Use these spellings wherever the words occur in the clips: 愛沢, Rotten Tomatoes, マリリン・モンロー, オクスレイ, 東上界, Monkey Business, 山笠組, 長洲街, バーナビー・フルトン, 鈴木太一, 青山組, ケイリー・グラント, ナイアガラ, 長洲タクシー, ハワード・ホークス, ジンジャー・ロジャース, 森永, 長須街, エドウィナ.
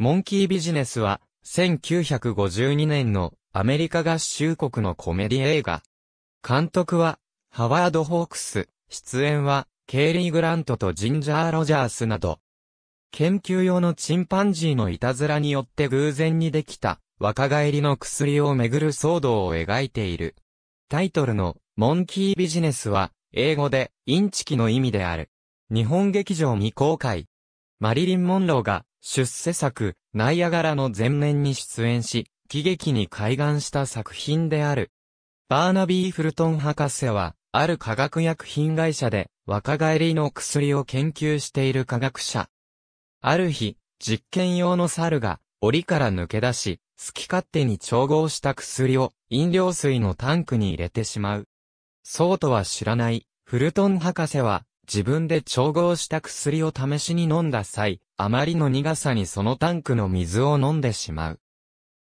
モンキービジネスは1952年のアメリカ合衆国のコメディ映画。監督はハワード・ホークス、出演はケイリー・グラントとジンジャー・ロジャースなど。研究用のチンパンジーのいたずらによって偶然にできた若返りの薬をめぐる騒動を描いている。タイトルのモンキービジネスは英語でインチキの意味である。日本劇場未公開。マリリン・モンローが出世作ナイアガラの前年に出演し、喜劇に開眼した作品である。バーナビー・フルトン博士はある化学薬品会社で若返りの薬を研究している科学者。ある日、実験用の猿が檻から抜け出し、好き勝手に調合した薬を飲料水のタンクに入れてしまう。そうとは知らない、フルトン博士は自分で調合した薬を試しに飲んだ際、あまりの苦さにそのタンクの水を飲んでしまう。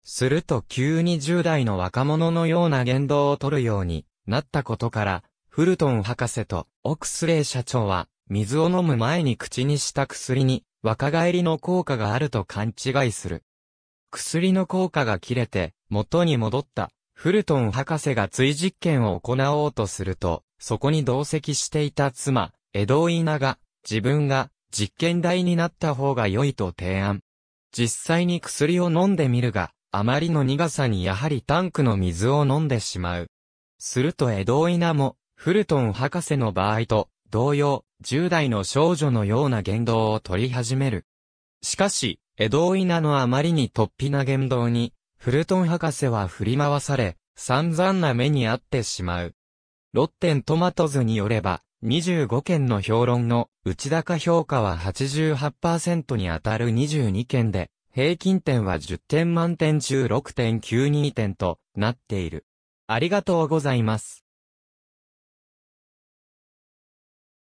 すると急に10代の若者のような言動をとるようになったことから、フルトン博士とオクスレイ社長は水を飲む前に口にした薬に、若返りの効果があると勘違いする。薬の効果が切れて元に戻ったフルトン博士が追実験を行おうとすると、そこに同席していた妻、エドウィナが自分が実験台になった方が良いと提案。実際に薬を飲んでみるが、あまりの苦さにやはりタンクの水を飲んでしまう。するとエドウィナもフルトン博士の場合と同様、10代の少女のような言動を取り始める。しかし、エドウィナのあまりに突飛な言動に、フルトン博士は振り回され、散々な目に遭ってしまう。Rotten Tomatoesによれば、25件の評論の内高評価は 88% に当たる22件で、平均点は10点満点中 6.92 点となっている。ありがとうございます。